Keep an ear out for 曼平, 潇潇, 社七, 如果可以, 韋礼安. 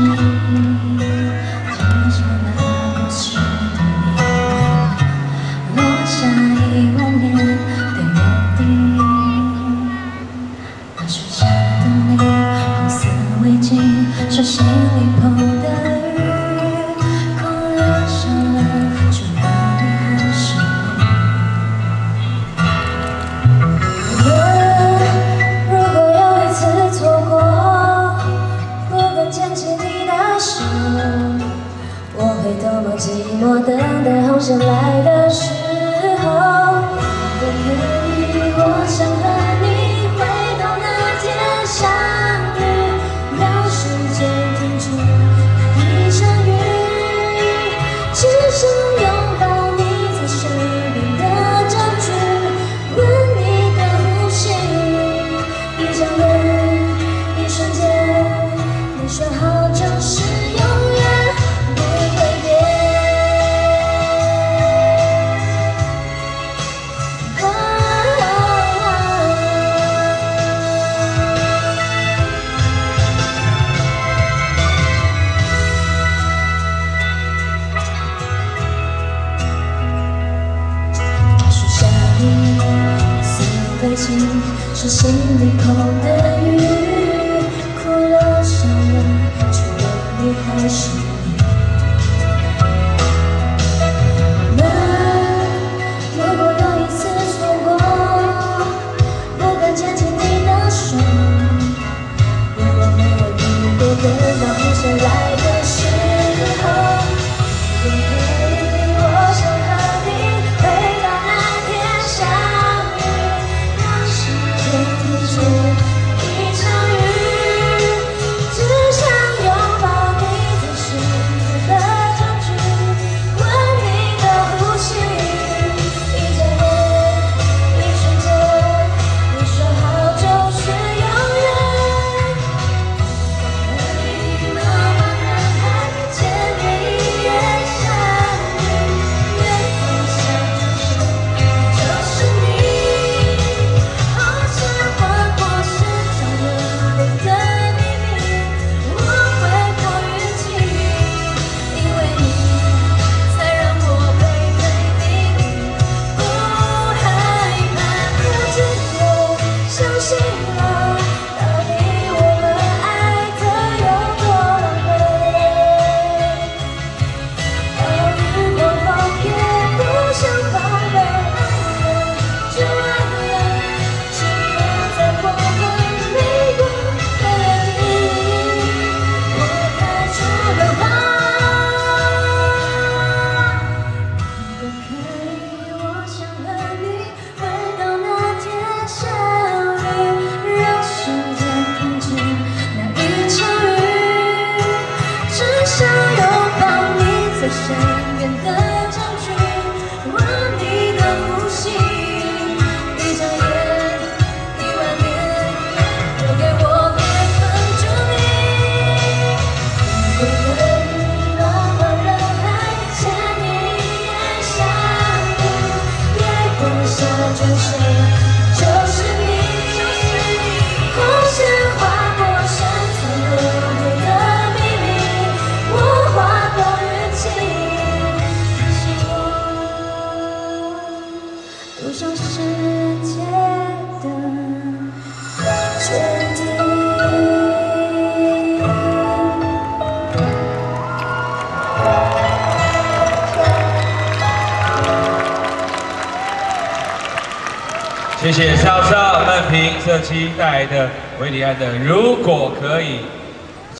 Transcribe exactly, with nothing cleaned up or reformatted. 说心里捧的雨，空落下了，就让你很失落。如果有一次错过，如果牵起你的手，我会多么寂寞，等待红线来的时候。也可以，我想和。 是心里口的雨，哭了笑了，除了你还是你。我们如果有一次错过，如果牵起你的手，如果没有如果，等到红线来的时候。 谢谢潇潇、曼平、社七带来的韋礼安的《如果可以》。